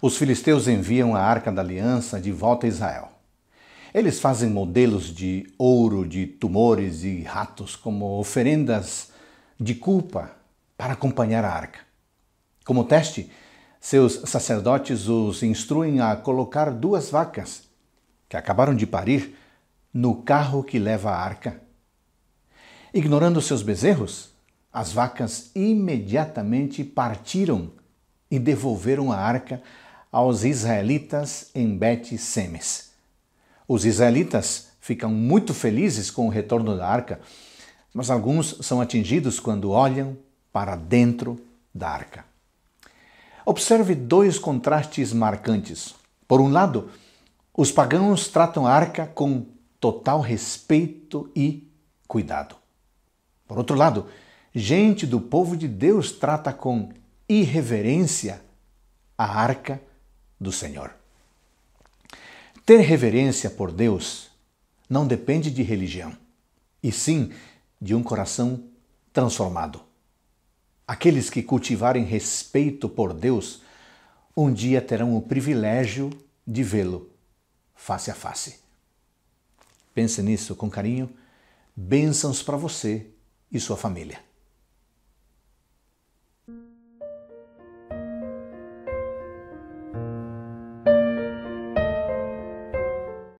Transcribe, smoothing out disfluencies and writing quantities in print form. Os filisteus enviam a Arca da Aliança de volta a Israel. Eles fazem modelos de ouro, de tumores e ratos como oferendas de culpa para acompanhar a arca. Como teste, seus sacerdotes os instruem a colocar duas vacas, que acabaram de parir, no carro que leva a arca. Ignorando seus bezerros, as vacas imediatamente partiram e devolveram a arca aos israelitas em Bet-Semes. Os israelitas ficam muito felizes com o retorno da arca, mas alguns são atingidos quando olham para dentro da arca. Observe dois contrastes marcantes. Por um lado, os pagãos tratam a arca com total respeito e cuidado. Por outro lado, gente do povo de Deus trata com irreverência a arca do Senhor. Ter reverência por Deus não depende de religião, e sim de um coração transformado. Aqueles que cultivarem respeito por Deus, um dia terão o privilégio de vê-lo face a face. Pense nisso com carinho. Bênçãos para você e sua família.